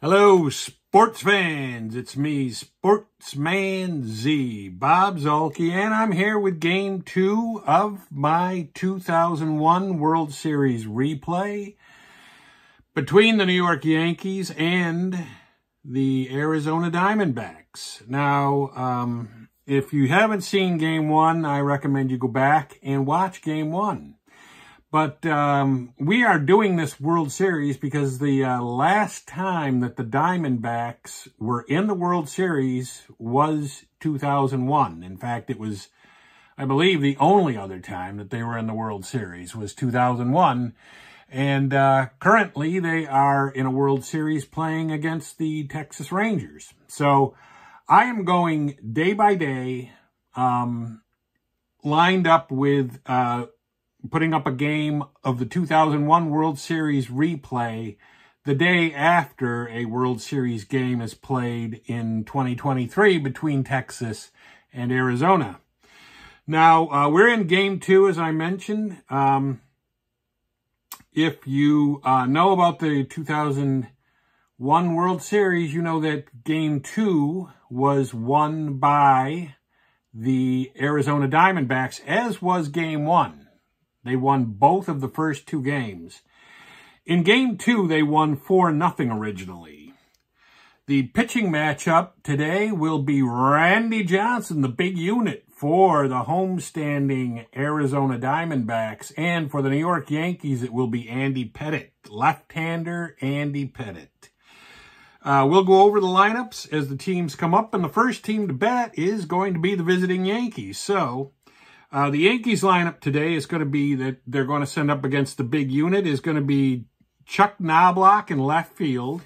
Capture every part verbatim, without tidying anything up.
Hello, sports fans. It's me, Sportsman Z, Bob Zuhlke, and I'm here with Game two of my two thousand one World Series replay between the New York Yankees and the Arizona Diamondbacks. Now, um, if you haven't seen Game one, I recommend you go back and watch Game one. But um, we are doing this World Series because the uh, last time that the Diamondbacks were in the World Series was two thousand one. In fact, it was, I believe, the only other time that they were in the World Series was two thousand one. And uh, currently, they are in a World Series playing against the Texas Rangers. So I am going day by day, um, lined up with... Uh, putting up a game of the two thousand one World Series replay the day after a World Series game is played in twenty twenty-three between Texas and Arizona. Now, uh, we're in Game two, as I mentioned. Um, if you uh, know about the two thousand one World Series, you know that Game two was won by the Arizona Diamondbacks, as was Game one. They won both of the first two games. In Game two, they won four nothing originally. The pitching matchup today will be Randy Johnson, the big unit for the homestanding Arizona Diamondbacks. And for the New York Yankees, it will be Andy Pettitte, left-hander Andy Pettitte. Uh, we'll go over the lineups as the teams come up. And the first team to bat is going to be the visiting Yankees. So... Uh, the Yankees lineup today is going to be that they're going to send up against the big unit is going to be Chuck Knoblauch in left field,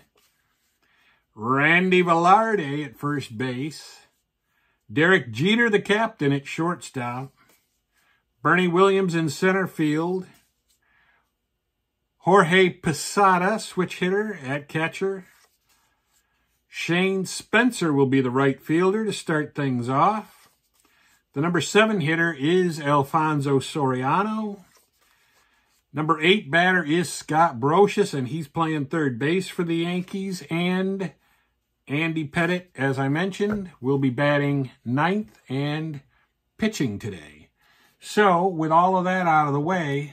Randy Velarde at first base, Derek Jeter, the captain, at shortstop, Bernie Williams in center field, Jorge Posada, switch hitter, at catcher. Shane Spencer will be the right fielder to start things off. The number seven hitter is Alfonso Soriano. Number eight batter is Scott Brosius, and he's playing third base for the Yankees. And Andy Pettitte, as I mentioned, will be batting ninth and pitching today. So, with all of that out of the way,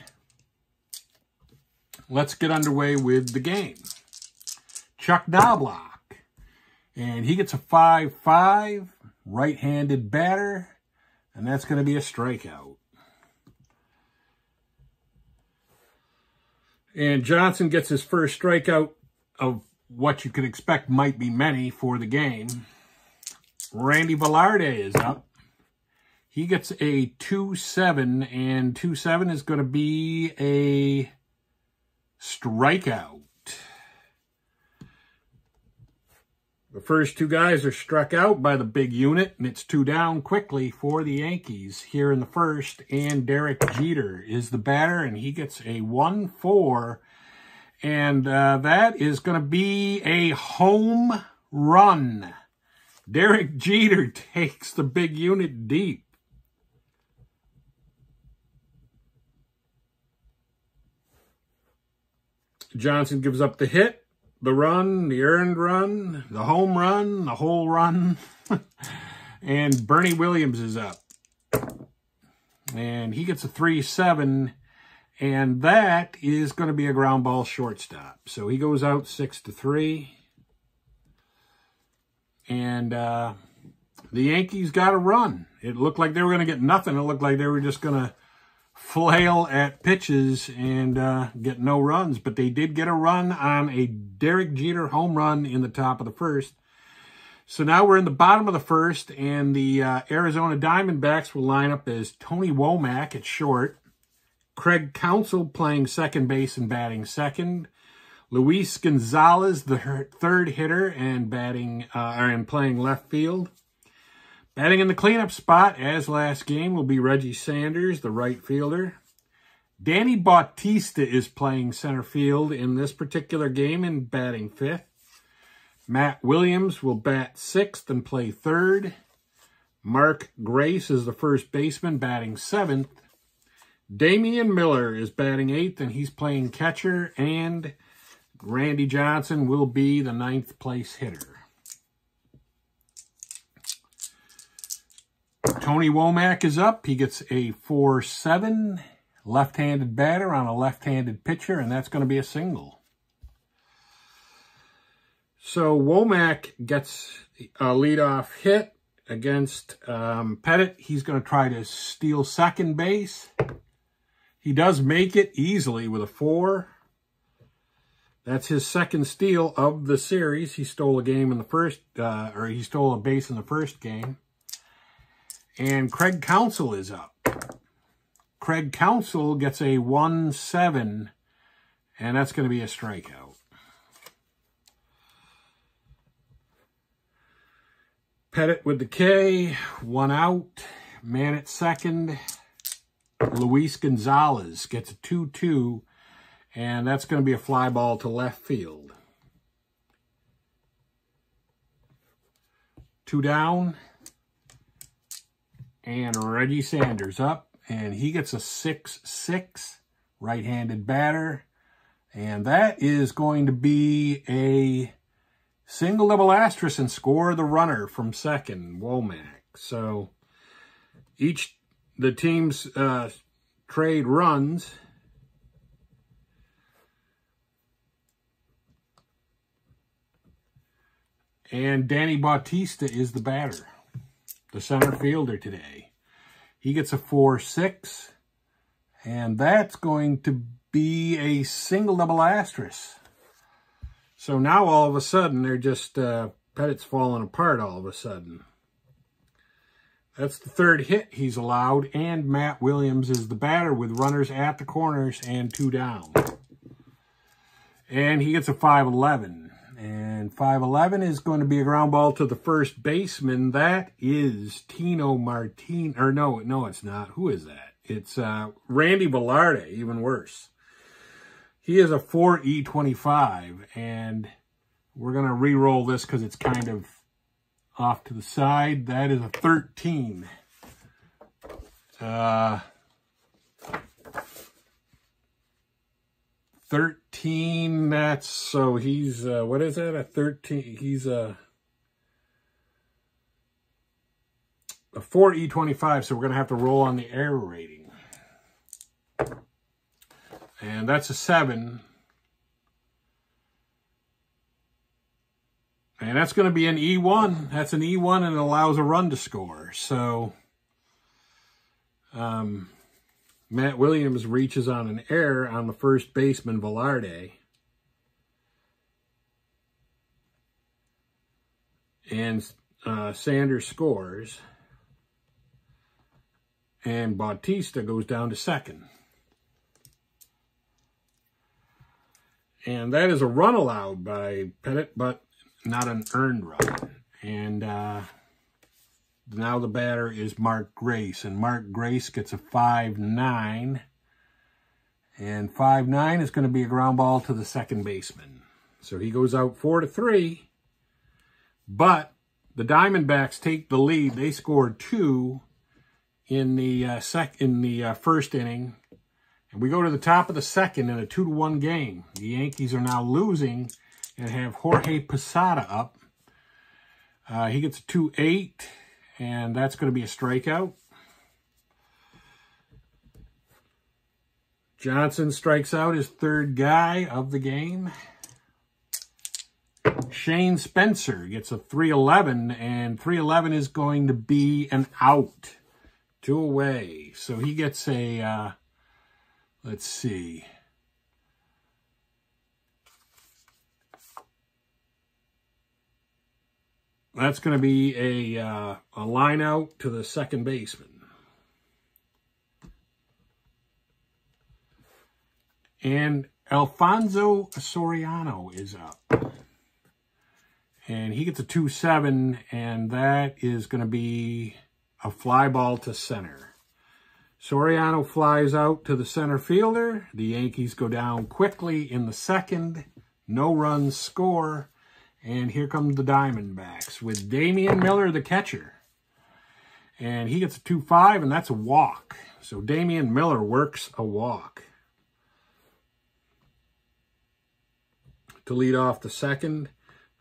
let's get underway with the game. Chuck Knoblauch, and he gets a five five, right-handed batter. And that's going to be a strikeout. And Johnson gets his first strikeout of what you could expect might be many for the game. Randy Velarde is up. He gets a two seven, and two seven is going to be a strikeout. The first two guys are struck out by the big unit, and it's two down quickly for the Yankees here in the first. And Derek Jeter is the batter, and he gets a one four. And uh, that is going to be a home run. Derek Jeter takes the big unit deep. Johnson gives up the hit. The run, the earned run, the home run, the whole run. And Bernie Williams is up. And he gets a three seven. And that is going to be a ground ball shortstop. So he goes out six to three. And uh, the Yankees got a run. It looked like they were going to get nothing. It looked like they were just going to flail at pitches and uh, get no runs, but they did get a run on a Derek Jeter home run in the top of the first. So now we're in the bottom of the first, and the uh, Arizona Diamondbacks will line up as Tony Womack at short, Craig Counsell playing second base and batting second, Luis Gonzalez, the third hitter, and batting uh, and playing left field. Batting in the cleanup spot, as last game, will be Reggie Sanders, the right fielder. Danny Bautista is playing center field in this particular game and batting fifth. Matt Williams will bat sixth and play third. Mark Grace is the first baseman, batting seventh. Damian Miller is batting eighth, and he's playing catcher. And Randy Johnson will be the ninth place hitter. Tony Womack is up. He gets a four seven left-handed batter on a left-handed pitcher, and that's going to be a single. So Womack gets a leadoff hit against um, Pettitte. He's going to try to steal second base. He does make it easily with a four. That's his second steal of the series. He stole a game in the first, uh, or he stole a base in the first game. And Craig Counsell is up. Craig Counsell gets a one seven, and that's going to be a strikeout. Pettitte with the K, one out. Man at second. Luis Gonzalez gets a two two, and that's going to be a fly ball to left field. Two down. And Reggie Sanders up, and he gets a six six right-handed batter. And that is going to be a single double asterisk and score the runner from second, Womack. So each the team's uh, trade runs. And Danny Bautista is the batter, the center fielder today. He gets a four six, and that's going to be a single double asterisk. So now all of a sudden, they're just, uh, Pettitte's falling apart all of a sudden. That's the third hit he's allowed, and Matt Williams is the batter with runners at the corners and two down. And he gets a five eleven. And five eleven is going to be a ground ball to the first baseman. That is Tino Martin. Or no, no, it's not. Who is that? It's uh, Randy Velarde, even worse. He is a four E twenty-five. And we're going to re-roll this because it's kind of off to the side. That is a thirteen. Uh, thirteen, that's, so he's, uh, what is that, a thirteen, he's a, a four E twenty-five, so we're going to have to roll on the error rating. And that's a seven. And that's going to be an E one. That's an E one, and it allows a run to score. So, um... Matt Williams reaches on an error on the first baseman, Velarde. And uh, Sanders scores. And Bautista goes down to second. And that is a run allowed by Pettitte, but not an earned run. And uh, now the batter is Mark Grace, and Mark Grace gets a five nine. And five nine is going to be a ground ball to the second baseman. So he goes out four to three, but the Diamondbacks take the lead. They scored two in the uh, sec in the uh, first inning, and we go to the top of the second in a two to one game. The Yankees are now losing and have Jorge Posada up. Uh, he gets a two eight. And that's going to be a strikeout. Johnson strikes out his third guy of the game. Shane Spencer gets a three eleven, and three eleven is going to be an out. Two away. So he gets a, uh, let's see. That's going to be a, uh, a line out to the second baseman. And Alfonso Soriano is up. And he gets a two seven, and that is going to be a fly ball to center. Soriano flies out to the center fielder. The Yankees go down quickly in the second. No runs score. And here comes the Diamondbacks with Damian Miller, the catcher. And he gets a two five, and that's a walk. So Damian Miller works a walk. to lead off the second.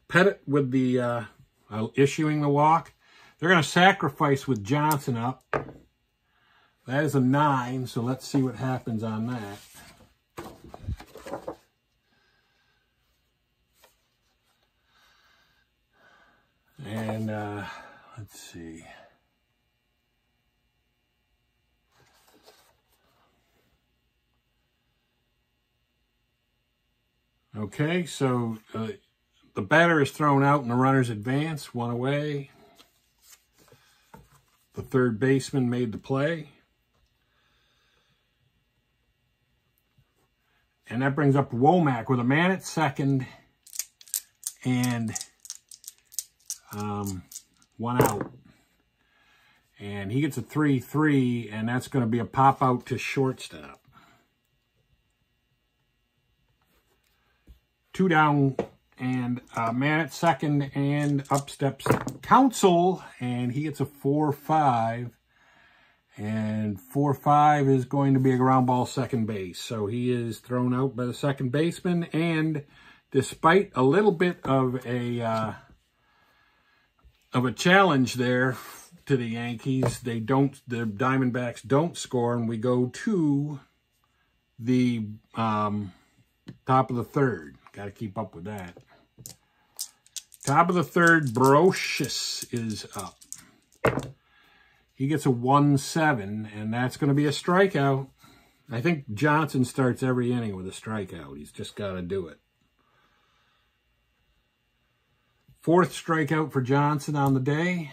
Pettitte with the uh, uh, issuing the walk. They're going to sacrifice with Johnson up. That is a nine, so let's see what happens on that. And uh, let's see. Okay, so uh, the batter is thrown out and the runners advance, one away. The third baseman made the play. And that brings up Womack with a man at second and um, one out. And he gets a three three, and that's going to be a pop out to shortstop. Two down and a man at second, and up steps Counsell, and he gets a four five. And four five is going to be a ground ball second base. So he is thrown out by the second baseman. And despite a little bit of a uh, of a challenge there to the Yankees, they don't. The Diamondbacks don't score, and we go to the um, top of the third. Got to keep up with that. Top of the third, Brosius is up. He gets a one seven, and that's going to be a strikeout. I think Johnson starts every inning with a strikeout. He's just got to do it. Fourth strikeout for Johnson on the day.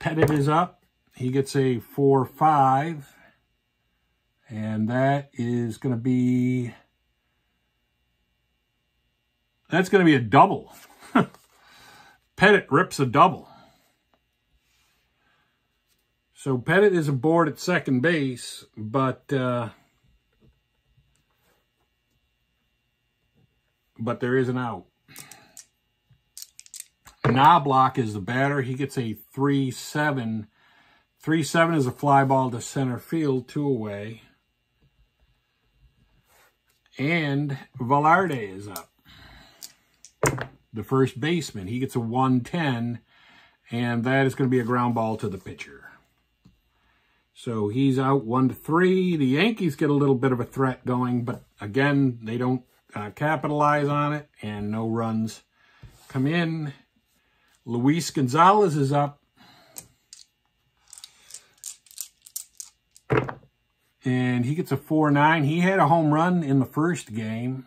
Pettitte is up. He gets a four five, and that is going to be... That's going to be a double. Pettitte rips a double. So Pettitte is aboard at second base, but uh, but there is an out. Knoblauch is the batter. He gets a three seven. three seven is a fly ball to center field, two away. And Velarde is up, the first baseman. He gets a one ten, and that is going to be a ground ball to the pitcher. So he's out one to three. The Yankees get a little bit of a threat going, but again, they don't uh, capitalize on it, and no runs come in. Luis Gonzalez is up. And he gets a four nine. He had a home run in the first game,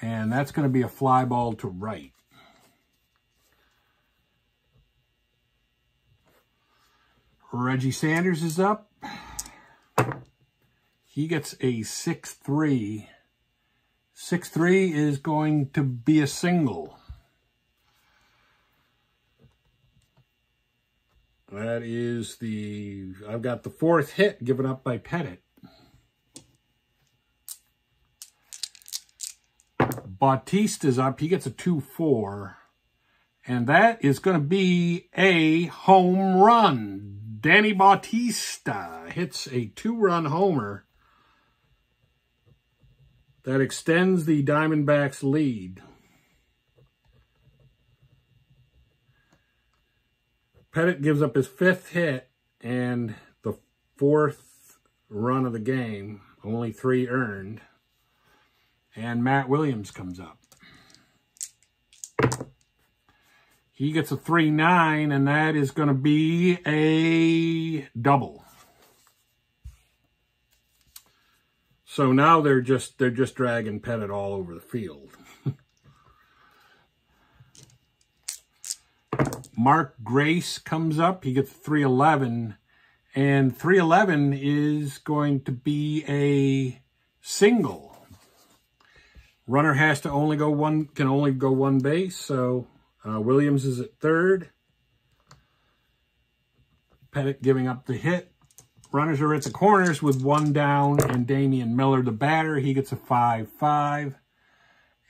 and that's going to be a fly ball to right. Reggie Sanders is up. He gets a six three. six three is going to be a single. That is the... I've got the fourth hit given up by Pettitte. Bautista's up. He gets a two four. And that is going to be a home run. Danny Bautista hits a two-run homer that extends the Diamondbacks' lead. Pettitte gives up his fifth hit and the fourth run of the game, only three earned, and Matt Williams comes up. He gets a three nine, and that is going to be a double. So now they're just they're just dragging Pettitte all over the field. Mark Grace comes up. He gets three eleven, and three eleven is going to be a single. Runner has to only go one can only go one base, so. Uh, Williams is at third. Pettitte giving up the hit. Runners are at the corners with one down, and Damian Miller, the batter, he gets a five five.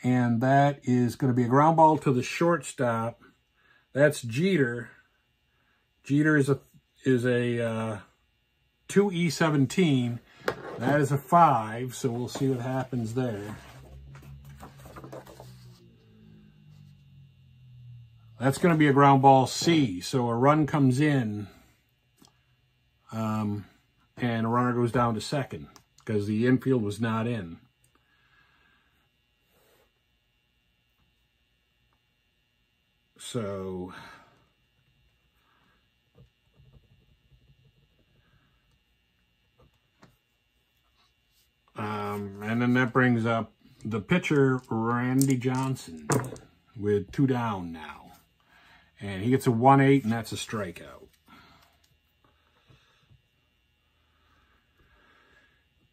And that is going to be a ground ball to the shortstop. That's Jeter. Jeter is a is a uh, two E seventeen. That is a five, so we'll see what happens there. That's going to be a ground ball C. So a run comes in, um, and a runner goes down to second because the infield was not in. So um, and then that brings up the pitcher, Randy Johnson, with two down now. And he gets a one eight, and that's a strikeout.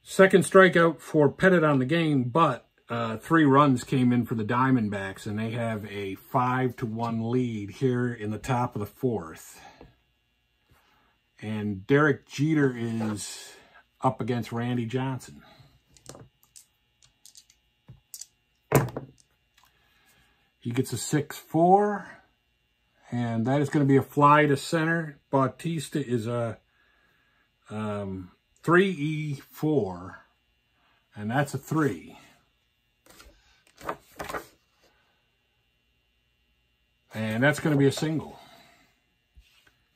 Second strikeout for Pettitte on the game, but Uh, three runs came in for the Diamondbacks, and they have a five to one lead here in the top of the fourth. And Derek Jeter is up against Randy Johnson. He gets a six four, and that is going to be a fly to center. Bautista is a um, three E four, and that's a three. And that's going to be a single.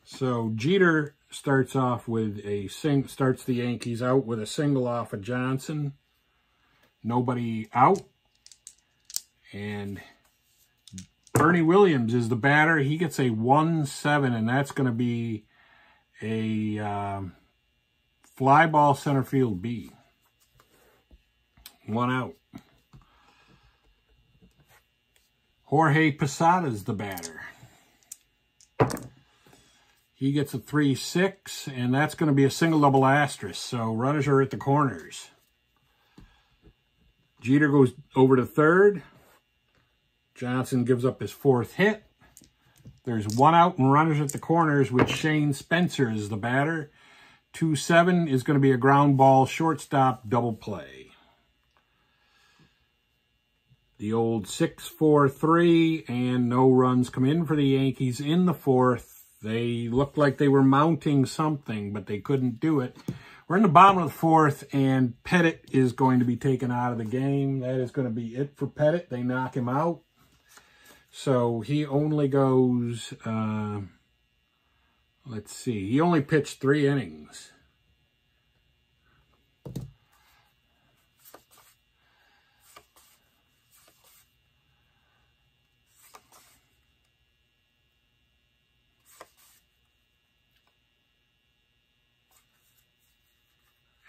So Jeter starts off with a sing, starts the Yankees out with a single off of Johnson. Nobody out. And Bernie Williams is the batter. He gets a one seven, and that's going to be a um, fly ball center field B. One out. Jorge Posada's the batter. He gets a three six, and that's going to be a single double asterisk, so runners are at the corners. Jeter goes over to third. Johnson gives up his fourth hit. There's one out and runners at the corners, which Shane Spencer is the batter. two seven is going to be a ground ball shortstop double play. The old six four three, and no runs come in for the Yankees in the fourth. They looked like they were mounting something, but they couldn't do it. We're in the bottom of the fourth, and Pettitte is going to be taken out of the game. That is going to be it for Pettitte. They knock him out. So he only goes, uh, let's see, he only pitched three innings.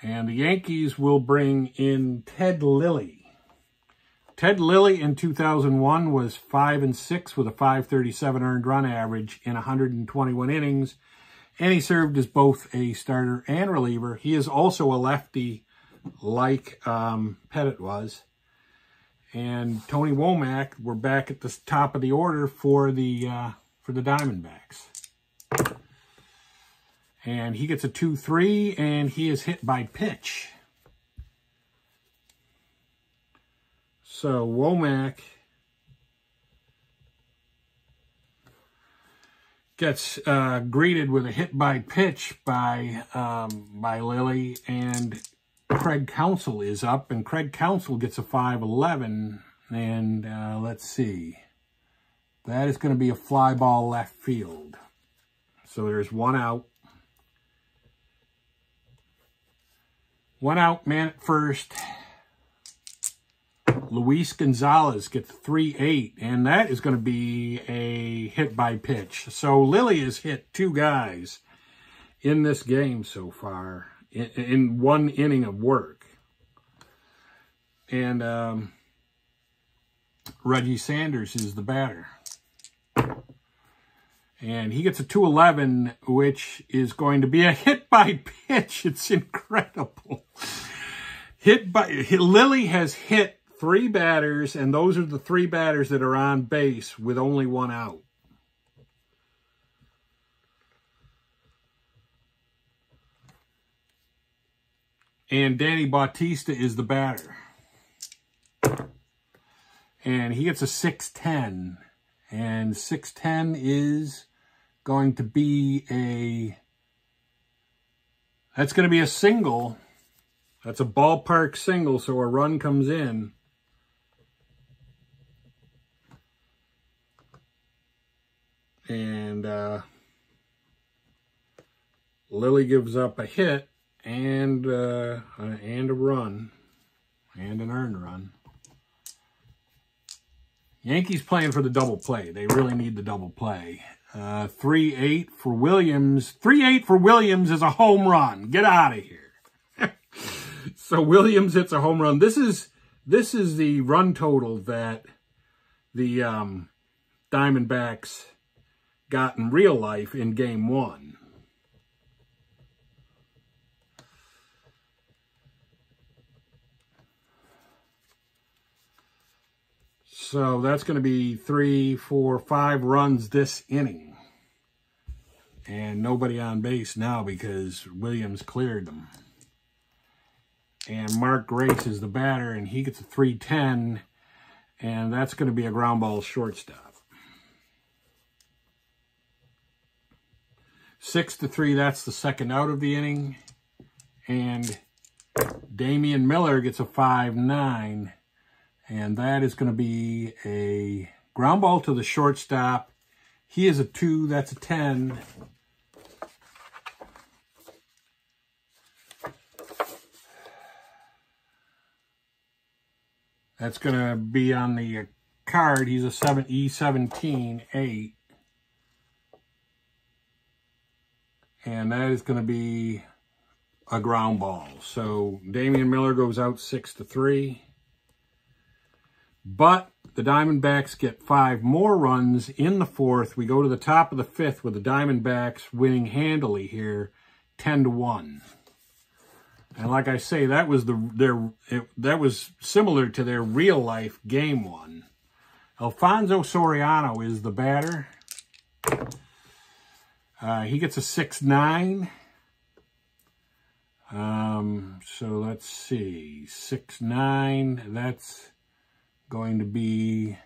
And the Yankees will bring in Ted Lilly. Ted Lilly in two thousand one was five and six with a five thirty-seven earned run average in one hundred twenty-one innings. And he served as both a starter and reliever. He is also a lefty like um, Pettitte was. And Tony Womack, we're back at the top of the order for the, uh, for the Diamondbacks. And he gets a two three, and he is hit by pitch. So Womack gets uh, greeted with a hit by pitch by, um, by Lilly, and Craig Counsell is up, and Craig Counsell gets a five eleven, and uh, let's see. That is going to be a fly ball left field. So there's one out. One out, man at first. Luis Gonzalez gets three eight, and that is going to be a hit by pitch. So Lilly has hit two guys in this game so far, in, in one inning of work. And um, Reggie Sanders is the batter. And he gets a two eleven, which is going to be a hit by pitch. It's incredible. Hit by hit, Lilly has hit three batters, and those are the three batters that are on base with only one out. And Danny Bautista is the batter. And he gets a six ten. And six ten is going to be a, that's going to be a single. That's a ballpark single, so a run comes in. and uh, Lilly gives up a hit and uh, and a run and an earned run. Yankees playing for the double play. They really need the double play. Uh, three eight for Williams. three eight for Williams is a home run. Get out of here. So Williams hits a home run. This is this is the run total that the um, Diamondbacks got in real life in game one. So that's going to be three, four, five runs this inning. And nobody on base now because Williams cleared them. And Mark Grace is the batter, and he gets a three ten. And that's going to be a ground ball shortstop. Six to three, that's the second out of the inning. And Damian Miller gets a five nine. And that is going to be a ground ball to the shortstop. He is a two. That's a ten. That's going to be on the card. He's a seven, E seventeen, eight. And that is going to be a ground ball. So Damian Miller goes out six to three. But the Diamondbacks get five more runs in the fourth. We go to the top of the fifth with the Diamondbacks winning handily here, ten to one. And like I say, that was the their it, that was similar to their real life game one. Alfonso Soriano is the batter. Uh, he gets a six nine. Um, so let's see, six nine. That's going to be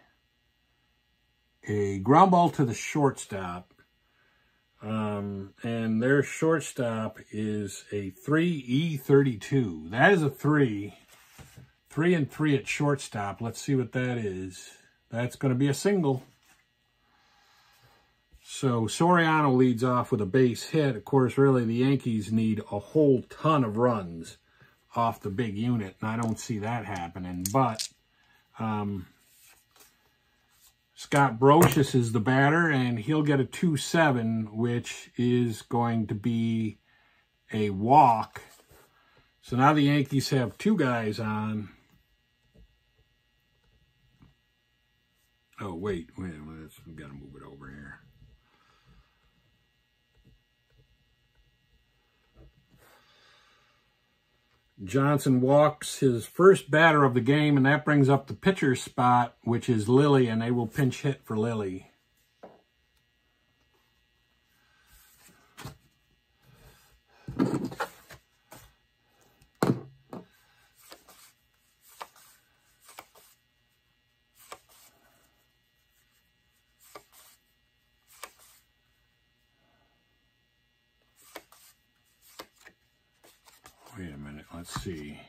a ground ball to the shortstop. Um, and their shortstop is a three E thirty-two. That is a three. Three and three at shortstop. Let's see what that is. That's going to be a single. So Soriano leads off with a base hit. Of course, really, the Yankees need a whole ton of runs off the big unit, and I don't see that happening, but Um, Scott Brosius is the batter, and he'll get a two seven, which is going to be a walk. So now the Yankees have two guys on. Oh, wait, wait, we've got to move it over here. Johnson walks his first batter of the game, and that brings up the pitcher spot, which is Lilly, and they will pinch hit for Lilly. Let's see.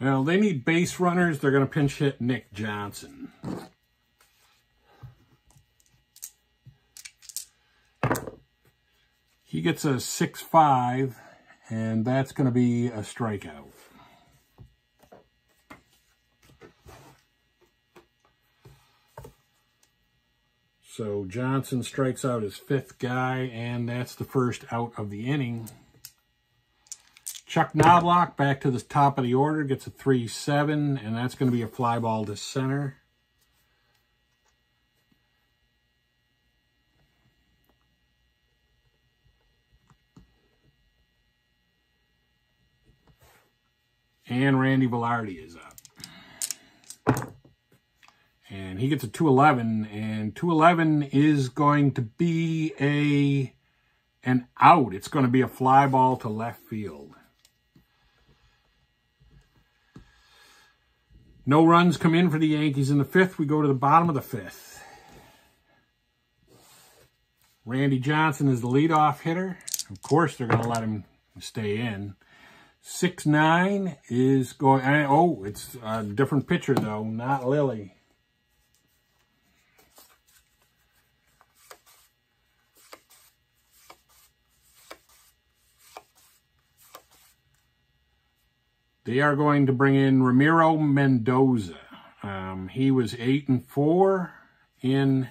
Well, they need base runners. They're going to pinch hit Nick Johnson. He gets a six five, and that's going to be a strikeout. So Johnson strikes out his fifth guy, and that's the first out of the inning. Chuck Knoblauch back to the top of the order, gets a three seven, and that's going to be a fly ball to center. And Randy Velarde is up. And he gets a two eleven, and two eleven is going to be a an out. It's going to be a fly ball to left field. No runs come in for the Yankees in the fifth. We go to the bottom of the fifth. Randy Johnson is the leadoff hitter. Of course, they're going to let him stay in. six nine is going, oh, it's a different pitcher though, not Lilly. They are going to bring in Ramiro Mendoza. Um, he was eight and four in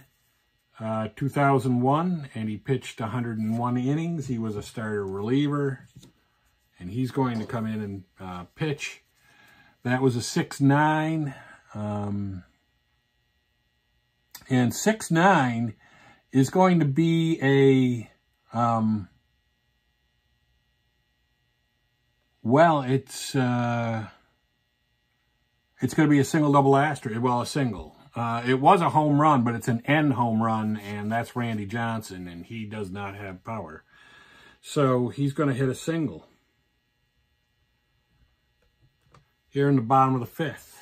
uh, two thousand one, and he pitched one hundred one innings. He was a starter reliever, and he's going to come in and uh, pitch. That was a six nine, um, and six nine is going to be a. Um, Well, it's uh, it's going to be a single double asterisk. Well, a single. Uh, it was a home run, but it's an end home run, and that's Randy Johnson, and he does not have power. So he's going to hit a single here in the bottom of the fifth.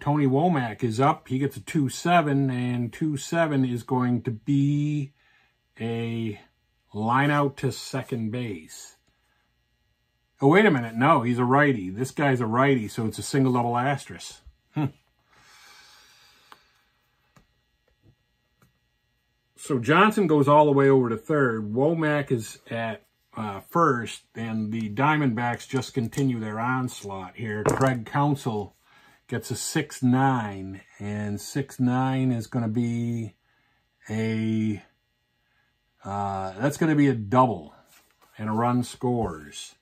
Tony Womack is up. He gets a two seven, and two seven is going to be a... line out to second base. Oh, wait a minute. No, he's a righty. This guy's a righty, so it's a single double asterisk. Hmm. So Johnson goes all the way over to third. Womack is at uh, first, and the Diamondbacks just continue their onslaught here. Craig Counsell gets a six nine, and six nine is going to be a... Uh, that's going to be a double, and a run scores.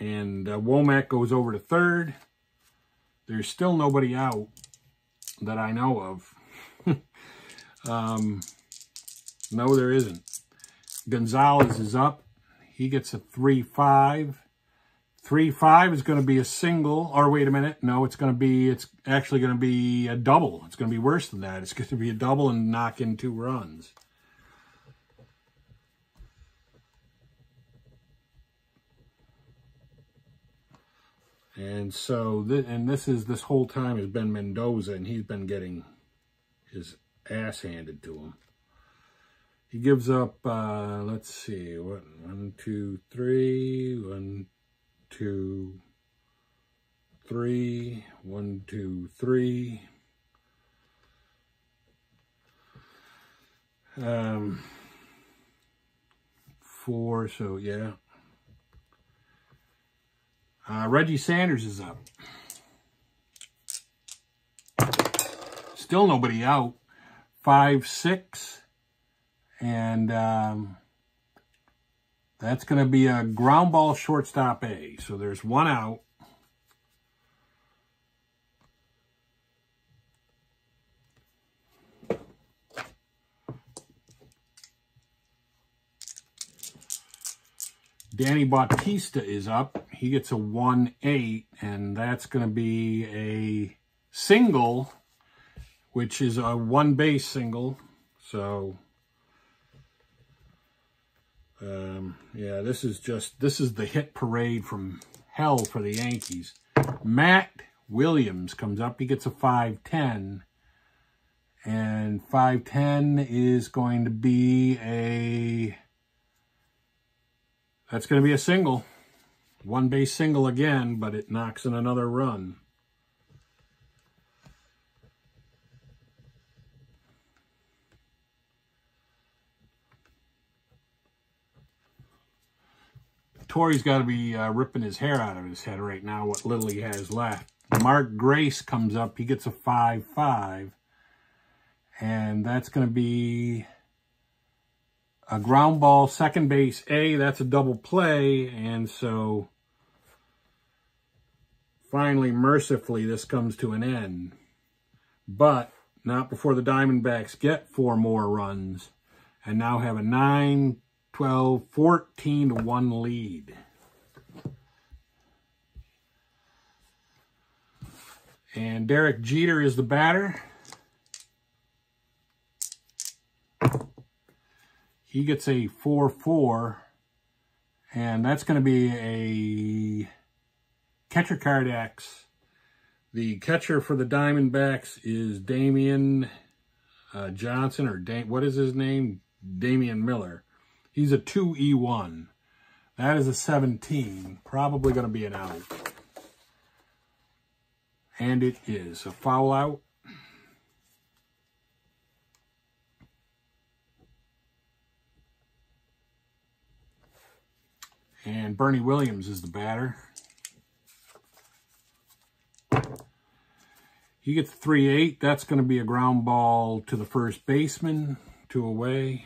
And uh, Womack goes over to third. There's still nobody out that I know of. um, no, there isn't. Gonzalez is up. He gets a three five. three five is going to be a single, or wait a minute, no, it's going to be, it's actually going to be a double. It's going to be worse than that. It's going to be a double and knock in two runs. And so, th and this is, this whole time has been Mendoza, and he's been getting his ass handed to him. He gives up, uh, let's see, what, one, two, three, one, two, three, one, two, three. Um, four, so yeah. Uh, Reggie Sanders is up. Still nobody out. Five, six, and um, that's going to be a ground ball shortstop A. So there's one out. Danny Bautista is up. He gets a one eight, and that's going to be a single, which is a one-base single. So... Um, yeah, this is just, this is the hit parade from hell for the Yankees. Matt Williams comes up. He gets a five ten. And five ten is going to be a, that's going to be a single. One base single again, but it knocks in another run. Torrey's got to be uh, ripping his hair out of his head right now, what little he has left. Mark Grace comes up. He gets a five five. And that's going to be a ground ball, second base A. That's a double play. And so, finally, mercifully, this comes to an end. But not before the Diamondbacks get four more runs and now have a nine twelve, fourteen to one lead. And Derek Jeter is the batter. He gets a four four, and that's going to be a catcher card X. The catcher for the Diamondbacks is Damian uh, Johnson, or da what is his name? Damian Miller. He's a two E one. That is a seventeen. Probably going to be an out. And it is a foul out. And Bernie Williams is the batter. He gets three eight. That's going to be a ground ball to the first baseman, two away.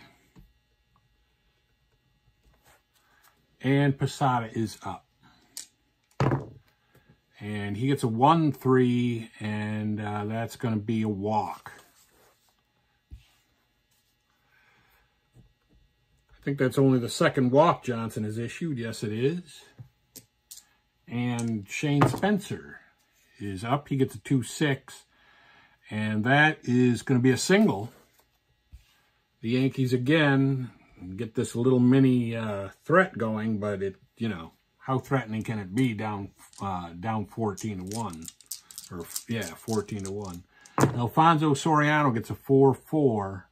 And Posada is up. And he gets a one three, and uh, that's going to be a walk. I think that's only the second walk Johnson has issued. Yes, it is. And Shane Spencer is up. He gets a two six, and that is going to be a single. The Yankees again get this little mini uh, threat going, but it, you know, how threatening can it be down uh, down fourteen to one? Or, yeah, fourteen to one. Alfonso Soriano gets a four four.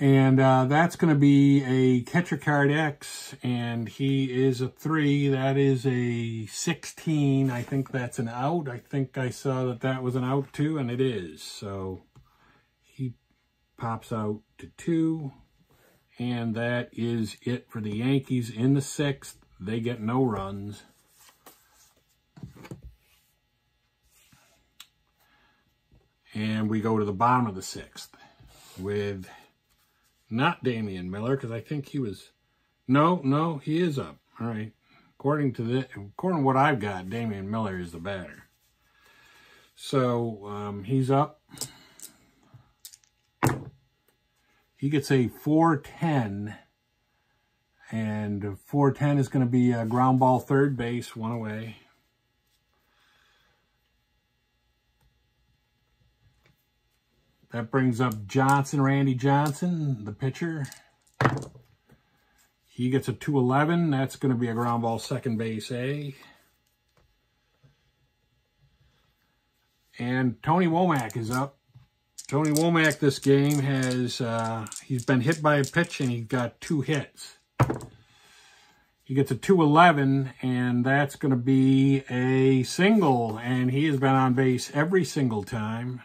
And uh, that's going to be a catcher card X, and he is a three. That is a sixteen. I think that's an out. I think I saw that that was an out, too, and it is. So he pops out to two, and that is it for the Yankees in the sixth. They get no runs. And we go to the bottom of the sixth with not Damian Miller, because I think he was... No, no, he is up. All right. According to the, according to what I've got, Damian Miller is the batter. So um, he's up. He gets a four ten. And four ten is going to be a ground ball third base, one away. That brings up Johnson, Randy Johnson, the pitcher. He gets a two eleven. That's going to be a ground ball second base A. And Tony Womack is up. Tony Womack this game has, uh, he's been hit by a pitch and he's got two hits. He gets a two eleven, and that's going to be a single, and he has been on base every single time.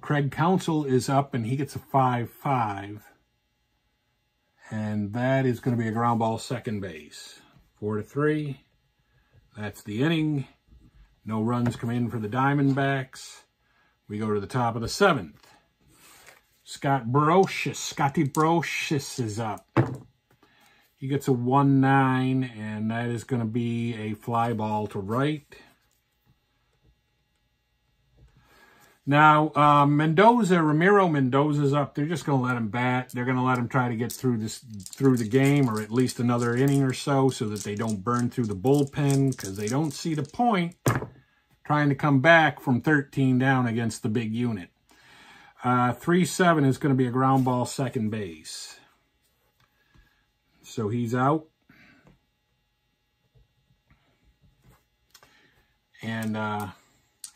Craig Counsell is up, and he gets a five five, and that is going to be a ground ball second base. four to three. That's the inning. No runs come in for the Diamondbacks. We go to the top of the seventh. Scott Brosius, Scotty Brosius is up. He gets a one nine, and that is going to be a fly ball to right. Now, uh, Mendoza, Ramiro Mendoza's up. They're just going to let him bat. They're going to let him try to get through this, through the game, or at least another inning or so, so that they don't burn through the bullpen, because they don't see the point trying to come back from thirteen down against the big unit. Uh, three seven is going to be a ground ball second base. So he's out. And, uh,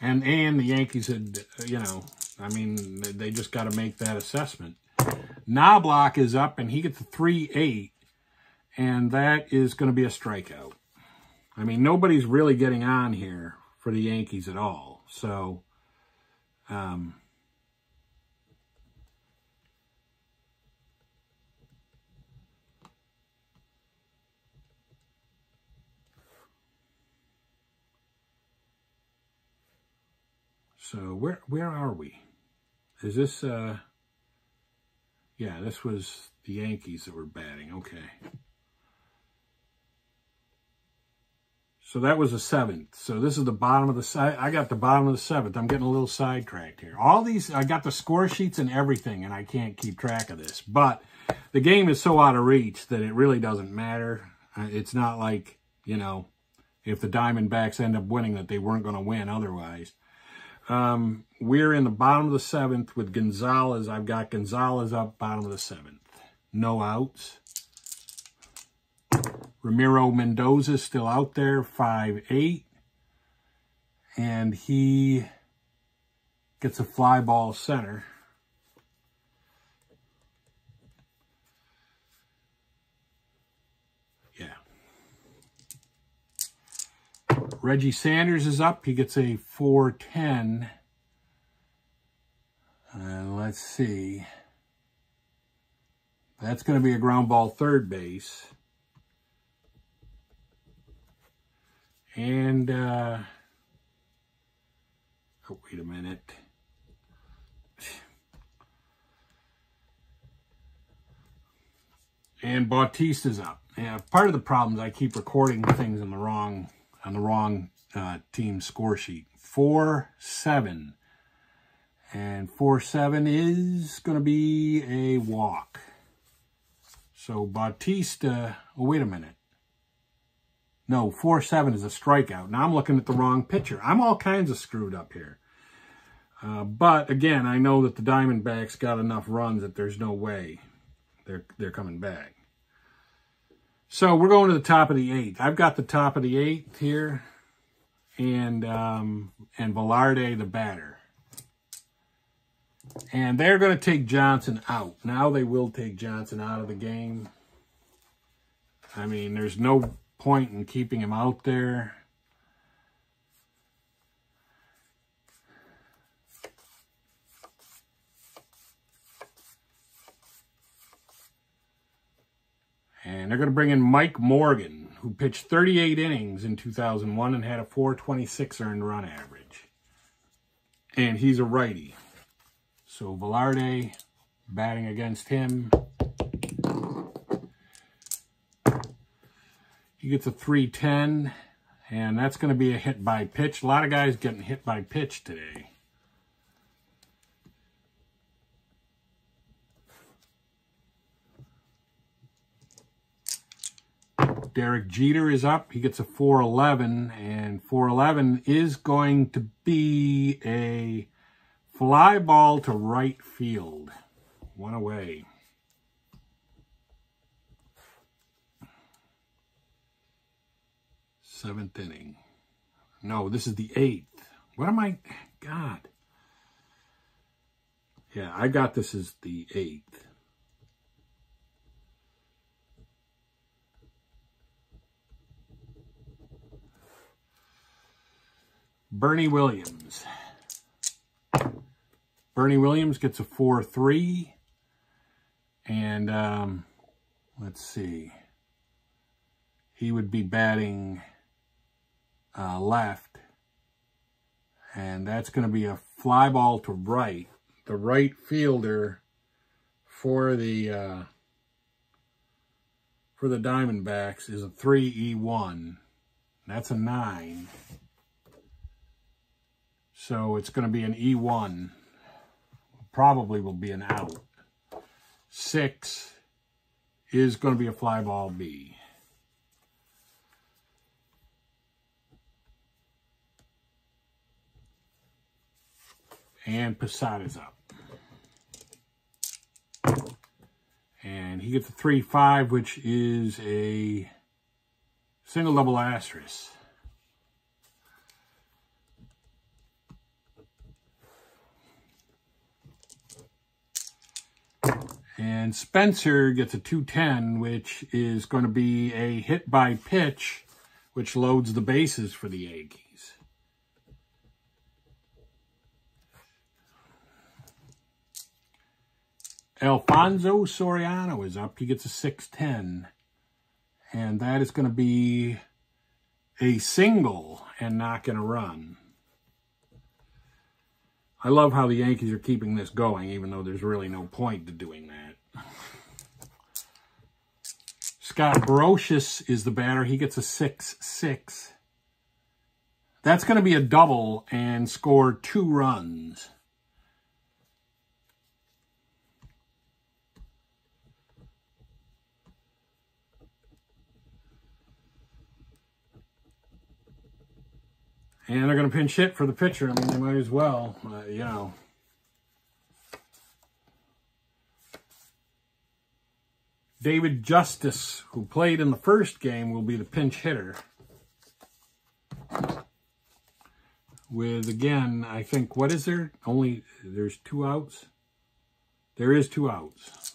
and, and the Yankees had, you know, I mean, they just got to make that assessment. Knoblauch is up, and he gets a three eight, and that is going to be a strikeout. I mean, nobody's really getting on here for the Yankees at all. So, um, so where, where are we? Is this, uh, yeah, this was the Yankees that were batting. Okay. So that was the seventh. So this is the bottom of the side. I got the bottom of the seventh. I'm getting a little sidetracked here. All these, I got the score sheets and everything, and I can't keep track of this. But the game is so out of reach that it really doesn't matter. It's not like, you know, if the Diamondbacks end up winning that they weren't going to win otherwise. Um, We're in the bottom of the seventh with Gonzalez. I've got Gonzalez up, bottom of the seventh. No outs. Ramiro Mendoza still out there, five eight. And he gets a fly ball center. Yeah. Reggie Sanders is up. He gets a four ten. And let's see. That's going to be a ground ball third base. And, uh, oh, wait a minute. And Bautista's up. Yeah, part of the problem is I keep recording things on the wrong on the wrong uh, team score sheet. four seven. And four seven is going to be a walk. So Bautista, oh, wait a minute. No, four seven is a strikeout. Now I'm looking at the wrong pitcher. I'm all kinds of screwed up here. Uh, but, again, I know that the Diamondbacks got enough runs that there's no way they're, they're coming back. So we're going to the top of the eighth. I've got the top of the eighth here. And, um, and Velarde, the batter. And they're going to take Johnson out. Now they will take Johnson out of the game. I mean, there's no point in keeping him out there. And they're going to bring in Mike Morgan, who pitched thirty-eight innings in two thousand one and had a four twenty-six earned run average. And he's a righty. So Velarde batting against him. He gets a three ten, and that's going to be a hit by pitch. A lot of guys getting hit by pitch today. Derek Jeter is up. He gets a four eleven, and four eleven is going to be a fly ball to right field. One away. Seventh inning. No, this is the eighth. What am I? God. Yeah, I got this as the eighth. Bernie Williams. Bernie Williams gets a four three, and um, let's see, he would be batting uh, left, and that's going to be a fly ball to right, the right fielder for the uh, for the Diamondbacks is a three E one, that's a nine, so it's going to be an E one. Probably will be an out. Six is going to be a fly ball B. And Posada's up. And he gets a three five, which is a single double asterisk. And Spencer gets a two ten, which is going to be a hit by pitch, which loads the bases for the Yankees. Alfonso Soriano is up. He gets a six ten. And that is going to be a single and not going to run. I love how the Yankees are keeping this going, even though there's really no point to doing that. Scott Brosius is the batter. He gets a six six. That's going to be a double and score two runs. And they're going to pinch hit for the pitcher. I mean, they might as well, uh, you know. David Justice, who played in the first game, will be the pinch hitter. With, again, I think, what is there? Only, there's two outs. There is two outs.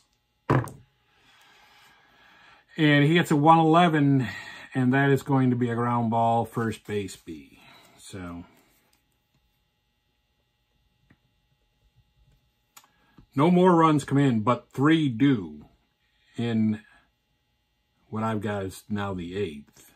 And he gets a one eleven, and that is going to be a ground ball, first base B. So, no more runs come in, but three do in what I've got is now the eighth.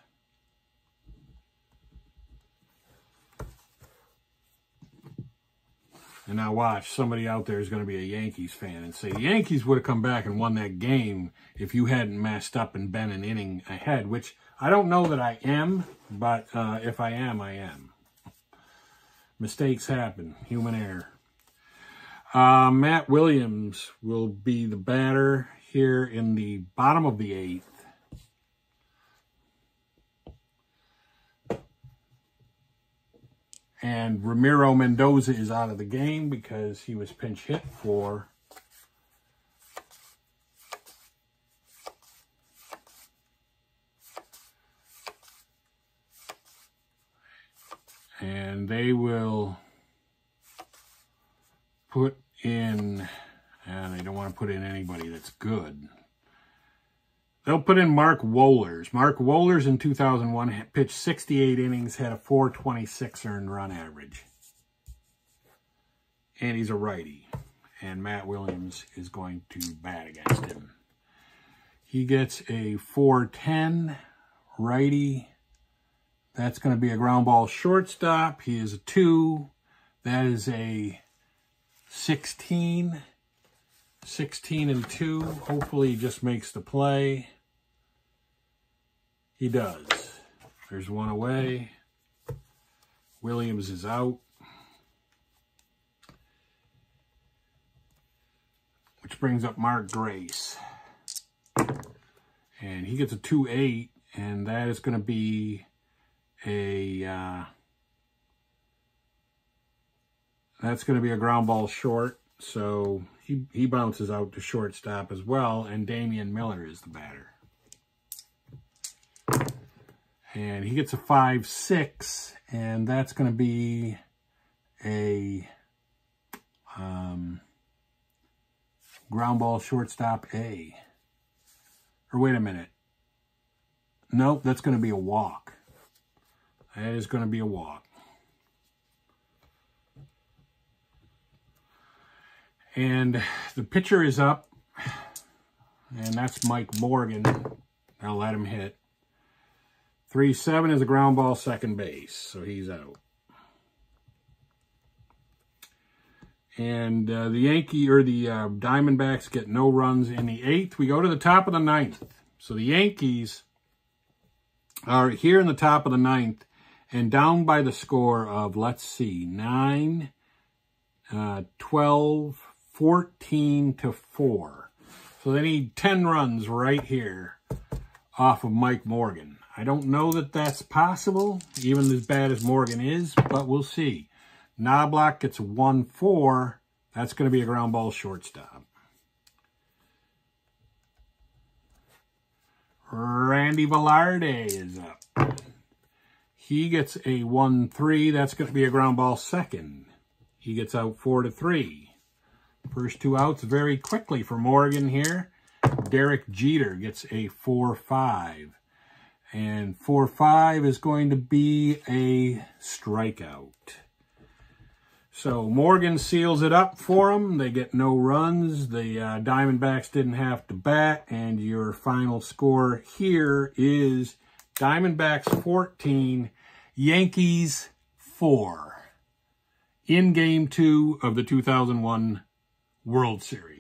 And now watch, somebody out there is going to be a Yankees fan and say, the Yankees would have come back and won that game if you hadn't messed up and been an inning ahead, which I don't know that I am, but uh, if I am, I am. Mistakes happen, human error. Uh, Matt Williams will be the batter here in the bottom of the eighth. And Ramiro Mendoza is out of the game because he was pinch hit for and they will put in and they don't want to put in anybody that's good. They'll put in Mark Wohlers. Mark Wohlers in two thousand one pitched sixty-eight innings, had a four twenty-six earned run average. And he's a righty. And Matt Williams is going to bat against him. He gets a four ten righty. That's going to be a ground ball shortstop. He is a two. That is a sixteen. sixteen and two. Hopefully he just makes the play. He does. There's one away. Williams is out. Which brings up Mark Grace. And he gets a two eight, and that is going to be a... Uh, that's going to be a ground ball short, so he, he bounces out to shortstop as well, and Damian Miller is the batter. And he gets a five six, and that's going to be a um, ground ball shortstop A. Or wait a minute. Nope, that's going to be a walk. That is going to be a walk. And the pitcher is up, and that's Mike Morgan. I'll let him hit. three seven is a ground ball, second base, so he's out. And uh, the Yankee or the uh, Diamondbacks get no runs in the eighth. We go to the top of the ninth. So the Yankees are here in the top of the ninth and down by the score of, let's see, nine, uh, twelve. fourteen to four. So they need ten runs right here off of Mike Morgan. I don't know that that's possible, even as bad as Morgan is, but we'll see. Knoblauch gets one four. That's going to be a ground ball shortstop. Randy Velarde is up. He gets a one three. That's going to be a ground ball second. He gets out four to three. First two outs very quickly for Morgan here. Derek Jeter gets a four five. And four five is going to be a strikeout. So Morgan seals it up for them. They get no runs. The uh, Diamondbacks didn't have to bat. And your final score here is Diamondbacks fourteen, Yankees four. In Game two of the two thousand one World Series.